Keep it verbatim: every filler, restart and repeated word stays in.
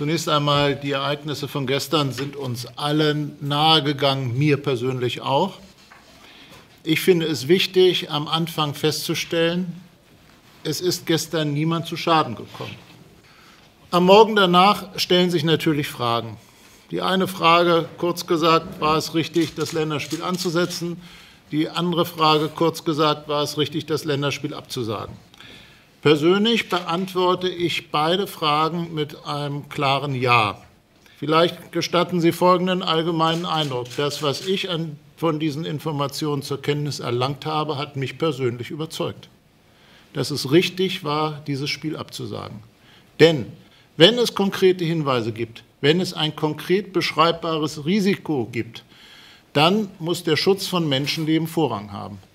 Zunächst einmal, die Ereignisse von gestern sind uns allen nahegegangen, mir persönlich auch. Ich finde es wichtig, am Anfang festzustellen, es ist gestern niemand zu Schaden gekommen. Am Morgen danach stellen sich natürlich Fragen. Die eine Frage, kurz gesagt, war es richtig, das Länderspiel anzusetzen? Die andere Frage, kurz gesagt, war es richtig, das Länderspiel abzusagen? Persönlich beantworte ich beide Fragen mit einem klaren Ja. Vielleicht gestatten Sie folgenden allgemeinen Eindruck. Das, was ich von diesen Informationen zur Kenntnis erlangt habe, hat mich persönlich überzeugt, dass es richtig war, dieses Spiel abzusagen. Denn wenn es konkrete Hinweise gibt, wenn es ein konkret beschreibbares Risiko gibt, dann muss der Schutz von Menschenleben Vorrang haben.